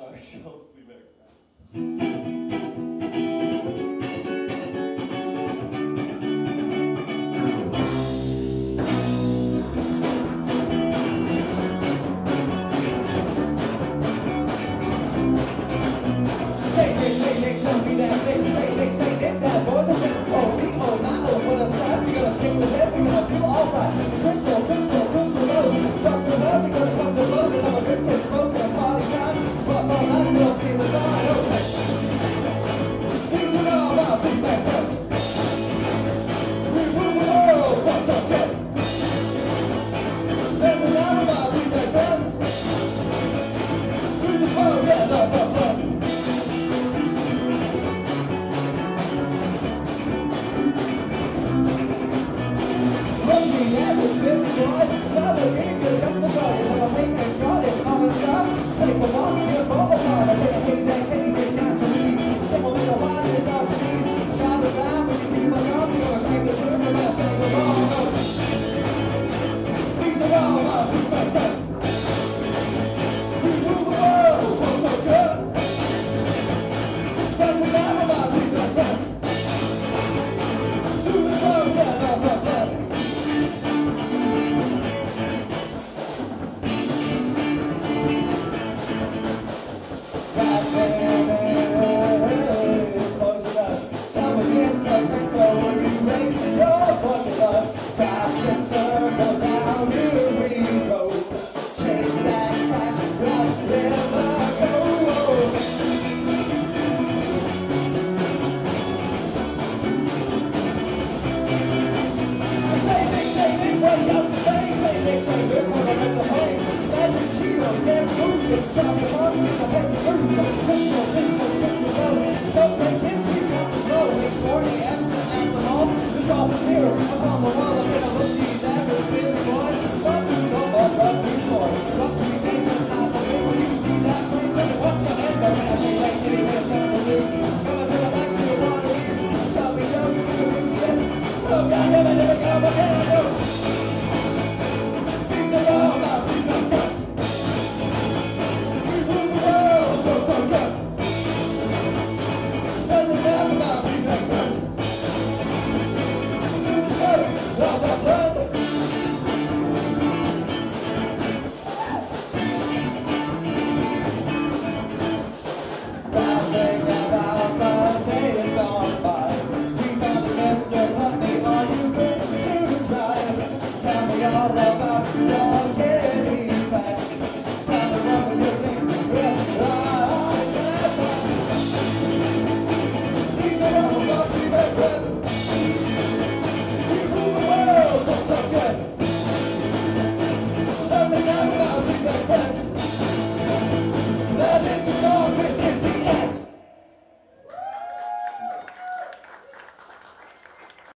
So hopefully make that. Stop the money,